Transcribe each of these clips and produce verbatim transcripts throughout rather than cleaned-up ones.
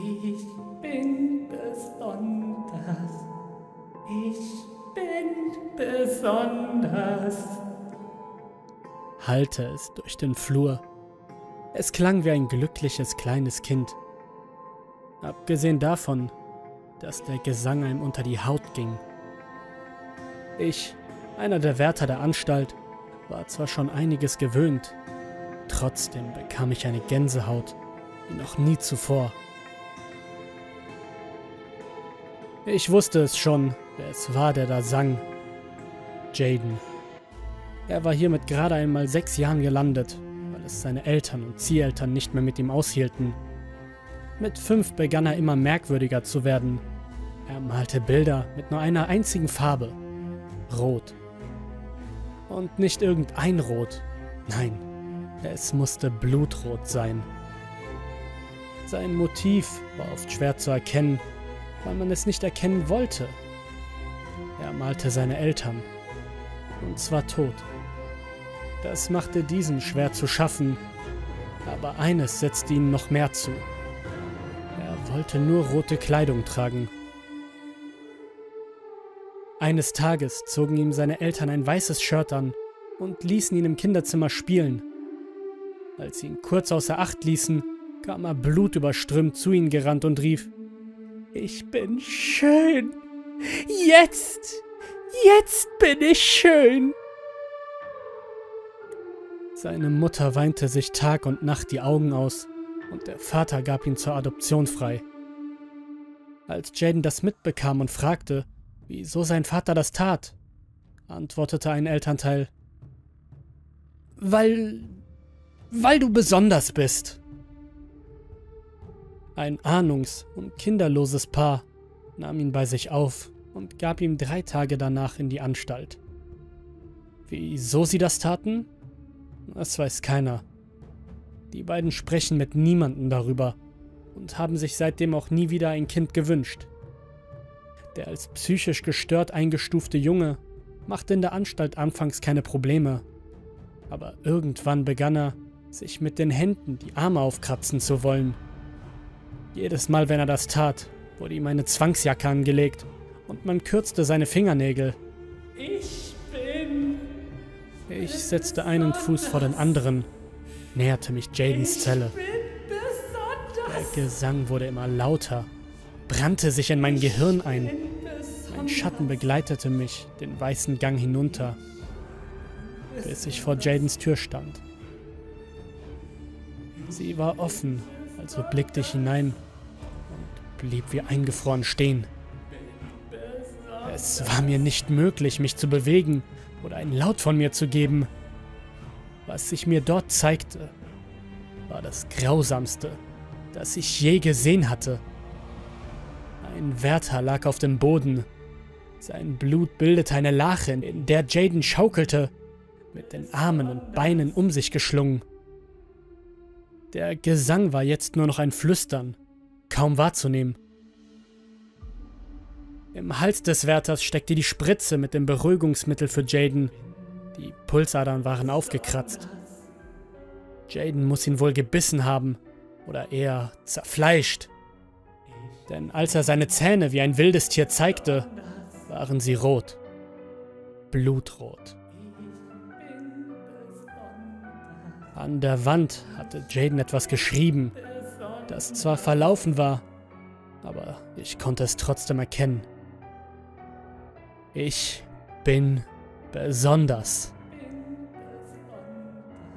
Ich bin besonders. Ich bin besonders. Hallte es durch den Flur. Es klang wie ein glückliches kleines Kind. Abgesehen davon, dass der Gesang einem unter die Haut ging. Ich, einer der Wärter der Anstalt, war zwar schon einiges gewöhnt, trotzdem bekam ich eine Gänsehaut wie noch nie zuvor. Ich wusste es schon, wer es war, der da sang. Jaden. Er war hier mit gerade einmal sechs Jahren gelandet, weil es seine Eltern und Zieheltern nicht mehr mit ihm aushielten. Mit fünf begann er immer merkwürdiger zu werden. Er malte Bilder mit nur einer einzigen Farbe. Rot. Und nicht irgendein Rot. Nein, es musste blutrot sein. Sein Motiv war oft schwer zu erkennen, weil man es nicht erkennen wollte. Er malte seine Eltern. Und zwar tot. Das machte diesen schwer zu schaffen, aber eines setzte ihn noch mehr zu. Er wollte nur rote Kleidung tragen. Eines Tages zogen ihm seine Eltern ein weißes Shirt an und ließen ihn im Kinderzimmer spielen. Als sie ihn kurz außer Acht ließen, kam er blutüberströmt zu ihnen gerannt und rief: Ich bin schön! Jetzt! Jetzt bin ich schön! Seine Mutter weinte sich Tag und Nacht die Augen aus und der Vater gab ihn zur Adoption frei. Als Jaden das mitbekam und fragte, wieso sein Vater das tat, antwortete ein Elternteil: Weil... weil du besonders bist. Ein ahnungs- und kinderloses Paar nahm ihn bei sich auf und gab ihm drei Tage danach in die Anstalt. Wieso sie das taten? Das weiß keiner. Die beiden sprechen mit niemandem darüber und haben sich seitdem auch nie wieder ein Kind gewünscht. Der als psychisch gestört eingestufte Junge machte in der Anstalt anfangs keine Probleme, aber irgendwann begann er, sich mit den Händen die Arme aufkratzen zu wollen. Jedes Mal, wenn er das tat, wurde ihm eine Zwangsjacke angelegt und man kürzte seine Fingernägel. Ich bin... Ich setzte einen Fuß vor den anderen, näherte mich Jadens Zelle. Der Gesang wurde immer lauter, brannte sich in mein Gehirn ein. Mein Schatten begleitete mich den weißen Gang hinunter, bis ich vor Jadens Tür stand. Sie war offen, also blickte ich hinein und blieb wie eingefroren stehen. Es war mir nicht möglich, mich zu bewegen oder einen Laut von mir zu geben. Was sich mir dort zeigte, war das Grausamste, das ich je gesehen hatte. Ein Wärter lag auf dem Boden. Sein Blut bildete eine Lache, in der Jaden schaukelte, mit den Armen und Beinen um sich geschlungen. Der Gesang war jetzt nur noch ein Flüstern, kaum wahrzunehmen. Im Hals des Wärters steckte die Spritze mit dem Beruhigungsmittel für Jaden. Die Pulsadern waren aufgekratzt. Jaden muss ihn wohl gebissen haben, oder eher zerfleischt. Denn als er seine Zähne wie ein wildes Tier zeigte, waren sie rot. Blutrot. An der Wand hatte Jaden etwas geschrieben, das zwar verlaufen war, aber ich konnte es trotzdem erkennen. Ich bin besonders.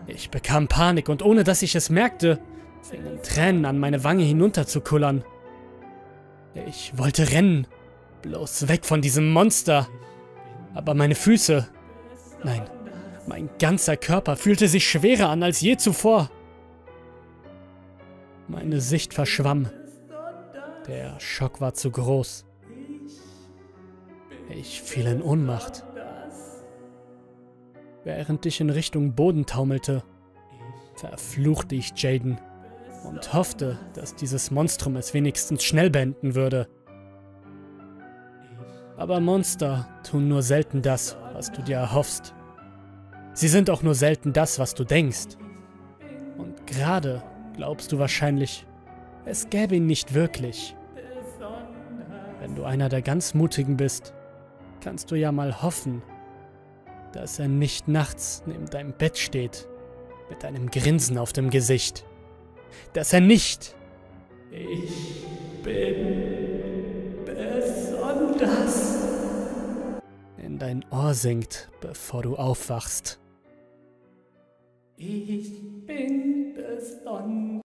Ich bekam Panik und ohne dass ich es merkte, fingen Tränen an, meine Wange hinunter zu kullern. Ich wollte rennen, bloß weg von diesem Monster. Aber meine Füße, nein, mein ganzer Körper fühlte sich schwerer an als je zuvor. Meine Sicht verschwamm. Der Schock war zu groß. Ich fiel in Ohnmacht. Während ich in Richtung Boden taumelte, verfluchte ich Jaden und hoffte, dass dieses Monstrum es wenigstens schnell beenden würde. Aber Monster tun nur selten das, was du dir erhoffst. Sie sind auch nur selten das, was du denkst. Und gerade glaubst du wahrscheinlich, Es gäbe ihn nicht wirklich. Wenn du einer der ganz Mutigen bist, kannst du ja mal hoffen, dass er nicht nachts neben deinem Bett steht, mit einem Grinsen auf dem Gesicht. Dass er nicht... Ich bin besonders... in dein Ohr singt, bevor du aufwachst. Ich bin besonders...